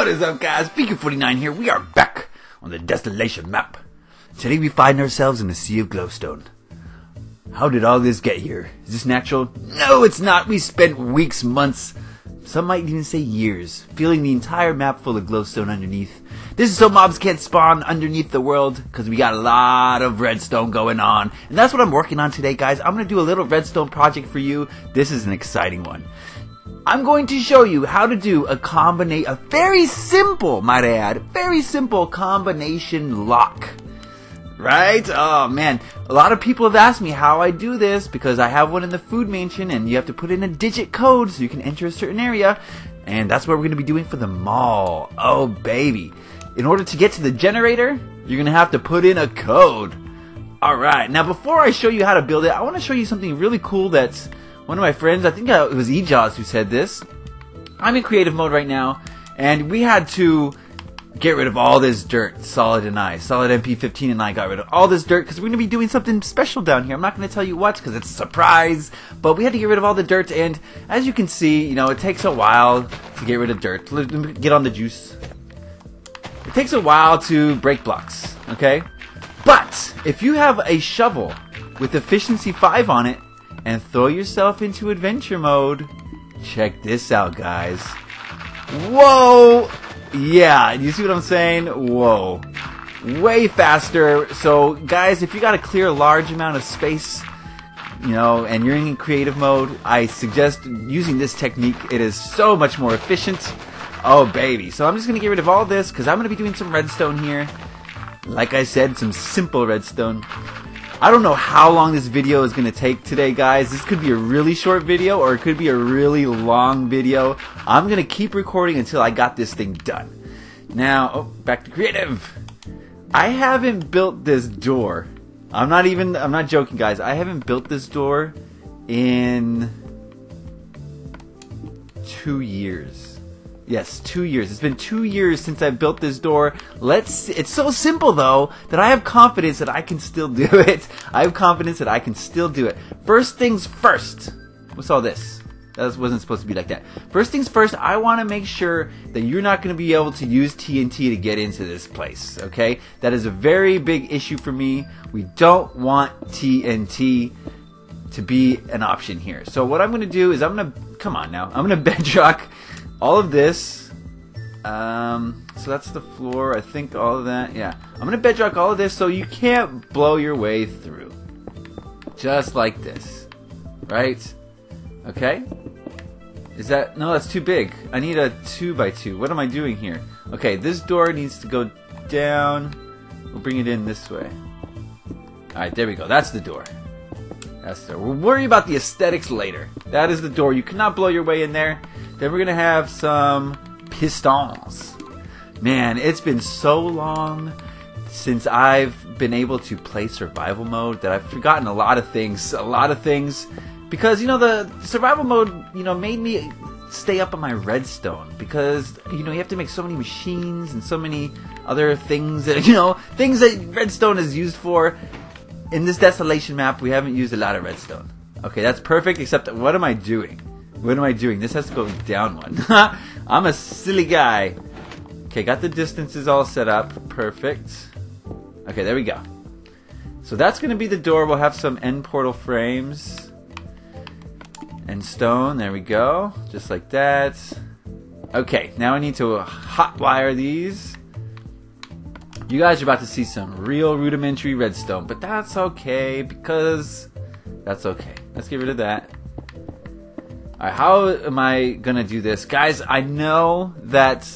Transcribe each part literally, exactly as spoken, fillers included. What is up, guys? Beancrew forty-nine here. We are back on the destination map. Today we find ourselves in a sea of glowstone. How did all this get here? Is this natural? No, it's not. We spent weeks, months, some might even say years, filling the entire map full of glowstone underneath. This is so mobs can't spawn underneath the world, because we got a lot of redstone going on. And that's what I'm working on today, guys. I'm going to do a little redstone project for you. This is an exciting one. I'm going to show you how to do a combinate, a very simple, might I add, very simple combination lock. Right? Oh man, a lot of people have asked me how I do this because I have one in the food mansion and you have to put in a digit code so you can enter a certain area, and that's what we're going to be doing for the mall. Oh baby. In order to get to the generator, you're going to have to put in a code. Alright, now before I show you how to build it, I want to show you something really cool that's one of my friends, I think it was Ejaz who said this. I'm in creative mode right now, and we had to get rid of all this dirt, Solid and I. Solid M P fifteen and I got rid of all this dirt, because we're going to be doing something special down here. I'm not going to tell you what, because it's a surprise. But we had to get rid of all the dirt, and as you can see, you know, it takes a while to get rid of dirt. Let me get on the juice. It takes a while to break blocks, okay? But if you have a shovel with efficiency five on it, and throw yourself into adventure mode. Check this out, guys. Whoa! Yeah, you see what I'm saying? Whoa. Way faster. So, guys, if you got to clear a large amount of space, you know, and you're in creative mode, I suggest using this technique. It is so much more efficient. Oh, baby. So I'm just going to get rid of all this because I'm going to be doing some redstone here. Like I said, some simple redstone. I don't know how long this video is going to take today, guys. This could be a really short video or it could be a really long video. I'm going to keep recording until I got this thing done. Now, oh, back to creative. I haven't built this door. I'm not even, I'm not joking, guys. I haven't built this door in two years. Yes, two years. It's been two years since I built this door. Let's see. It's so simple, though, that I have confidence that I can still do it. I have confidence that I can still do it. First things first. What's all this? That wasn't supposed to be like that. First things first, I want to make sure that you're not going to be able to use T N T to get into this place, okay? That is a very big issue for me. We don't want T N T to be an option here. So what I'm going to do is I'm going to... Come on now. I'm going to bedrock... all of this, um, so that's the floor, I think all of that, yeah. I'm going to bedrock all of this so you can't blow your way through. Just like this, right? Okay? Is that, no, that's too big. I need a two by two. What am I doing here? Okay, this door needs to go down. We'll bring it in this way. Alright, there we go. That's the door. That's the, we'll worry about the aesthetics later. That is the door. You cannot blow your way in there. Then we're going to have some pistons. Man, it's been so long since I've been able to play survival mode that I've forgotten a lot of things. A lot of things. Because, you know, the survival mode, you know, made me stay up on my redstone. Because, you know, you have to make so many machines and so many other things that, you know, things that redstone is used for. In this desolation map, we haven't used a lot of redstone. Okay, that's perfect, except that what am I doing? What am I doing? This has to go down one. I'm a silly guy. Okay, got the distances all set up. Perfect. Okay, there we go. So that's going to be the door. We'll have some end portal frames. And stone. There we go. Just like that. Okay, now I need to hotwire these. You guys are about to see some real rudimentary redstone. But that's okay because... that's okay. Let's get rid of that. Alright, how am I gonna do this? Guys, I know that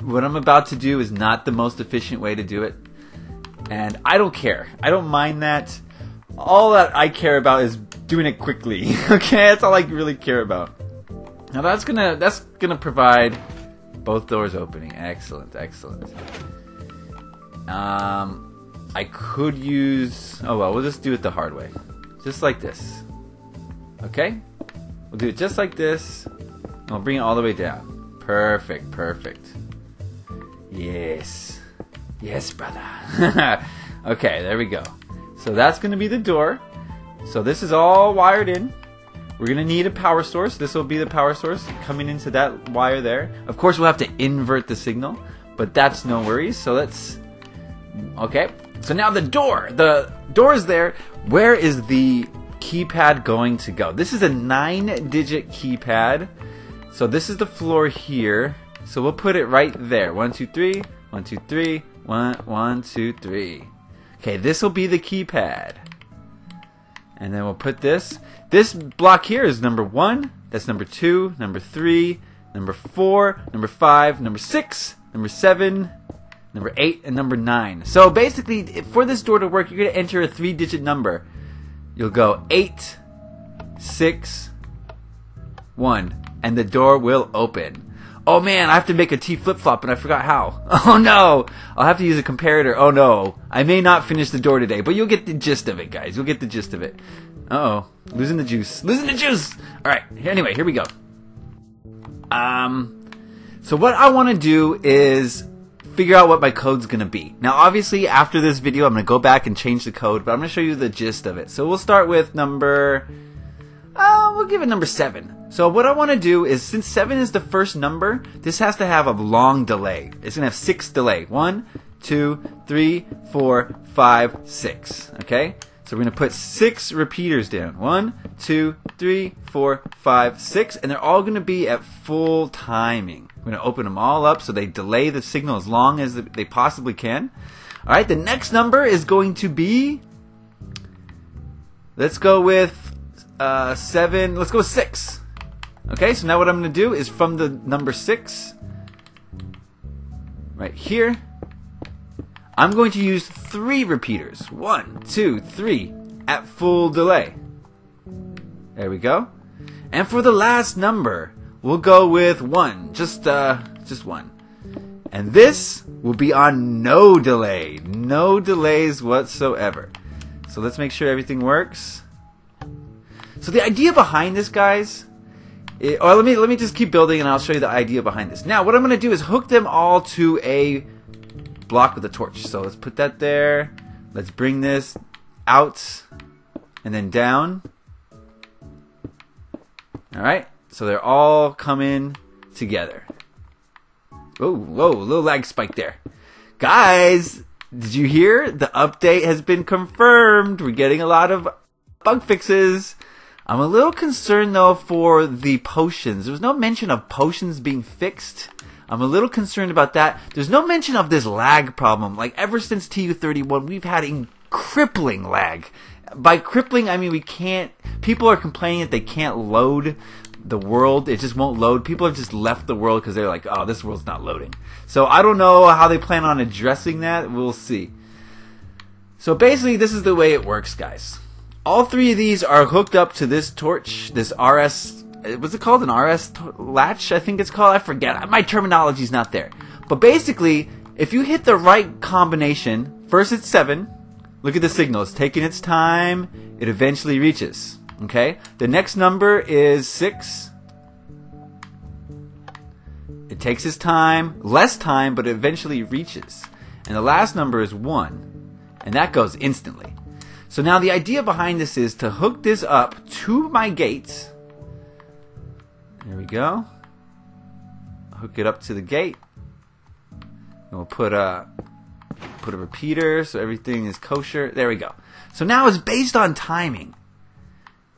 what I'm about to do is not the most efficient way to do it. And I don't care. I don't mind that. All that I care about is doing it quickly. Okay, that's all I really care about. Now that's gonna that's gonna provide both doors opening. Excellent, excellent. Um I could use oh well, we'll just do it the hard way. Just like this. Okay? We'll do it just like this, and we'll bring it all the way down. Perfect, perfect. Yes. Yes, brother. Okay, there we go. So that's going to be the door. So this is all wired in. We're going to need a power source. This will be the power source coming into that wire there. Of course, we'll have to invert the signal, but that's no worries. So let's... Okay. So now the door. The door is there. Where is the keypad going to go? This is a nine digit keypad. So this is the floor here. So we'll put it right there. One, two, three. One, two, three. One, one, two, three. Okay, this will be the keypad. And then we'll put this. This block here is number one. That's number two, number three, number four, number five, number six, number seven, number eight, and number nine. So basically, for this door to work, you're going to enter a three digit number. You'll go eight, six, one, and the door will open. Oh man, I have to make a T flip-flop and I forgot how. Oh no! I'll have to use a comparator. Oh no. I may not finish the door today, but you'll get the gist of it, guys. You'll get the gist of it. Uh-oh. Losing the juice. Losing the juice! Alright, anyway, here we go. Um, so what I want to do is figure out what my code's going to be. Now obviously, after this video, I'm going to go back and change the code, but I'm going to show you the gist of it. So we'll start with number... Uh, we'll give it number seven. So what I want to do is, since seven is the first number, this has to have a long delay. It's going to have six delay. One, two, three, four, five, six. Okay? So we're going to put six repeaters down. One, two, three, four, five, six. And they're all going to be at full timing. We're going to open them all up so they delay the signal as long as they possibly can. Alright, the next number is going to be... Let's go with... Uh, seven, let's go with six. Okay, so now what I'm going to do is from the number six, right here, I'm going to use three repeaters. One, two, three, at full delay. There we go. And for the last number, we'll go with one, just, uh, just one. And this will be on no delay, no delays whatsoever. So let's make sure everything works. So the idea behind this, guys, it, or let me let me just keep building and I'll show you the idea behind this. Now, what I'm going to do is hook them all to a block with a torch. So let's put that there. Let's bring this out and then down. All right. So they're all coming together. Oh, whoa, little lag spike there, guys. Did you hear? The update has been confirmed. We're getting a lot of bug fixes. I'm a little concerned though for the potions. There was no mention of potions being fixed. I'm a little concerned about that. There's no mention of this lag problem. Like ever since T U thirty-one, we've had a crippling lag. By crippling, I mean we can't... People are complaining that they can't load the world. It just won't load. People have just left the world because they're like, oh, this world's not loading. So I don't know how they plan on addressing that. We'll see. So basically, this is the way it works, guys. All three of these are hooked up to this torch, this R S, what's it called, an R S latch, I think it's called, I forget, my terminology's not there. But basically, if you hit the right combination, first it's seven, look at the signal, it's taking its time, it eventually reaches, okay? The next number is six, it takes its time, less time, but it eventually reaches. And the last number is one, and that goes instantly. So now the idea behind this is to hook this up to my gates. There we go. Hook it up to the gate. And we'll put a, put a repeater so everything is kosher. There we go. So now it's based on timing.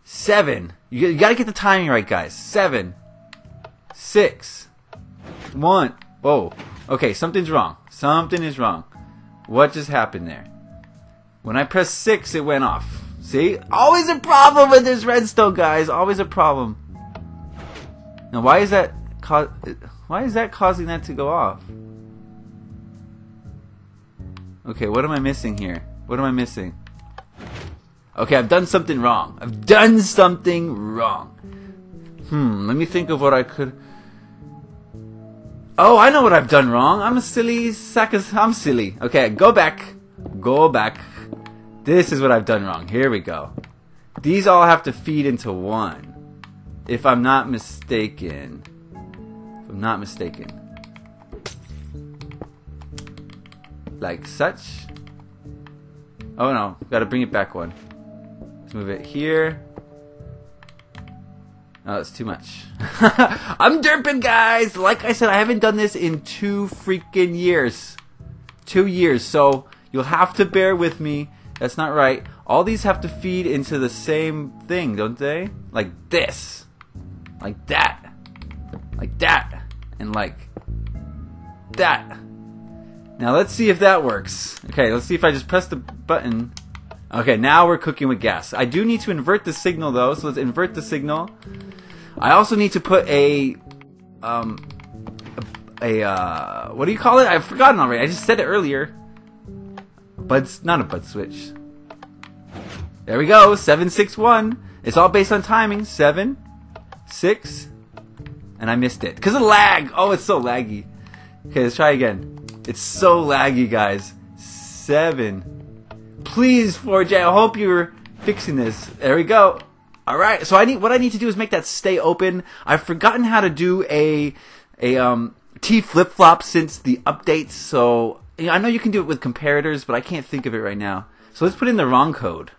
Seven. You, you got to get the timing right, guys. Seven. Six. One. Whoa. Okay, something's wrong. Something is wrong. What just happened there? When I pressed six, it went off. See? Always a problem with this redstone, guys. Always a problem. Now, why is that why is that causing that to go off? Okay, what am I missing here? What am I missing? Okay, I've done something wrong. I've done something wrong. Hmm, let me think of what I could... Oh, I know what I've done wrong. I'm a silly sack of... I'm silly. Okay, go back. Go back. This is what I've done wrong. Here we go. These all have to feed into one. If I'm not mistaken. If I'm not mistaken. Like such. Oh no. Gotta bring it back one. Let's move it here. No, that's too much. I'm derping, guys! Like I said, I haven't done this in two freaking years. Two years, so you'll have to bear with me. That's not right. All these have to feed into the same thing, don't they? Like this. Like that. Like that. And like that. Now let's see if that works. Okay, let's see if I just press the button. Okay, now we're cooking with gas. I do need to invert the signal though, so let's invert the signal. I also need to put a, um, a, a uh, what do you call it? I've forgotten already. I just said it earlier. Bud, not a bud switch. There we go, seven, six, one. It's all based on timing. Seven, six, and I missed it. Because of lag. Oh, it's so laggy. Okay, let's try again. It's so laggy, guys. Seven. Please, four J, I hope you're fixing this. There we go. Alright, so I need what I need to do is make that stay open. I've forgotten how to do a a um T flip-flop since the updates, so I know you can do it with comparators, but I can't think of it right now. So let's put in the wrong code.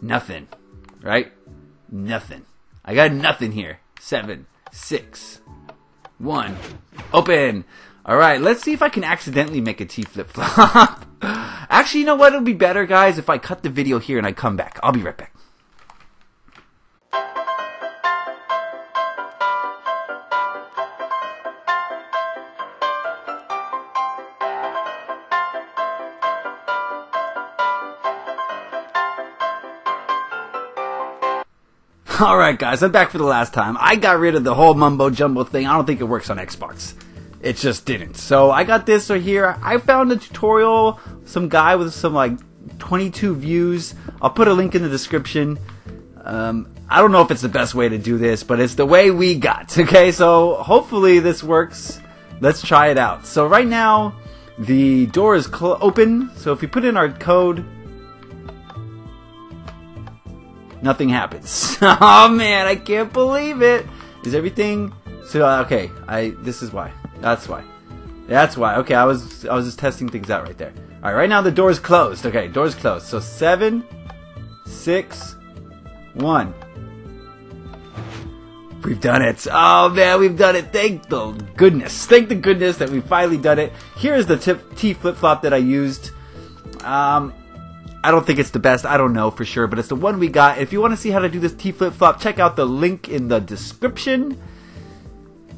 Nothing. Right? Nothing. I got nothing here. Seven, six, one, open. Alright, let's see if I can accidentally make a T flip-flop. Actually, you know what? It'll be better, guys, if I cut the video here and I come back. I'll be right back. Alright, guys, I'm back for the last time. I got rid of the whole mumbo-jumbo thing. I don't think it works on Xbox. It just didn't. So I got this right here. I found a tutorial, some guy with some like twenty-two views. I'll put a link in the description. Um, I don't know if it's the best way to do this, but it's the way we got. Okay, so hopefully this works. Let's try it out. So right now, the door is open. So if we put in our code, nothing happens. Oh man, I can't believe it. Is everything... So uh, okay, I this is why. That's why. That's why. Okay, I was I was just testing things out right there. All right, right now the door is closed. Okay, door's closed. So seven, six, one. We've done it. Oh man, we've done it. Thank the goodness. Thank the goodness that we finally done it. Here is the tip, T flip-flop that I used. Um, I don't think it's the best. I don't know for sure, but it's the one we got. If you want to see how to do this T flip-flop, check out the link in the description.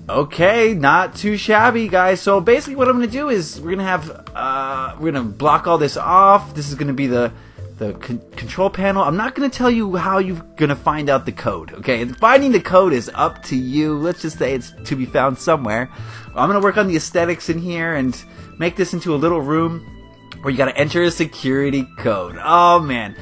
Okay, not too shabby, guys. So basically what I'm going to do is we're going to have, uh, we're going to block all this off. This is going to be the, the con control panel. I'm not going to tell you how you're going to find out the code, okay? Finding the code is up to you. Let's just say it's to be found somewhere. I'm going to work on the aesthetics in here and make this into a little room where you got to enter a security code. Oh, man.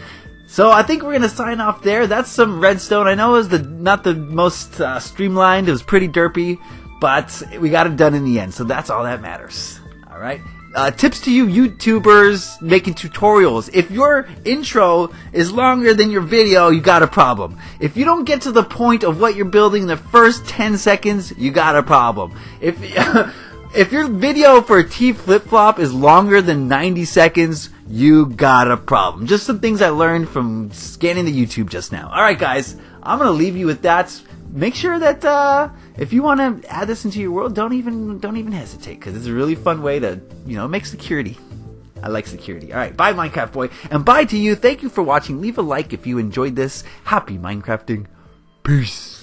So I think we're going to sign off there. That's some redstone. I know it was the, not the most uh, streamlined. It was pretty derpy, but we got it done in the end. So that's all that matters. All right. Uh, tips to you YouTubers making tutorials. If your intro is longer than your video, you got a problem. If you don't get to the point of what you're building in the first ten seconds, you got a problem. If, if your video for a T flip-flop is longer than ninety seconds, you got a problem. Just some things I learned from scanning the YouTube just now. Alright guys, I'm going to leave you with that. Make sure that uh, if you want to add this into your world, don't even don't even hesitate, because it's a really fun way to, you know, make security. I like security. Alright, bye Minecraft boy, and bye to you. Thank you for watching. Leave a like if you enjoyed this. Happy Minecrafting. Peace.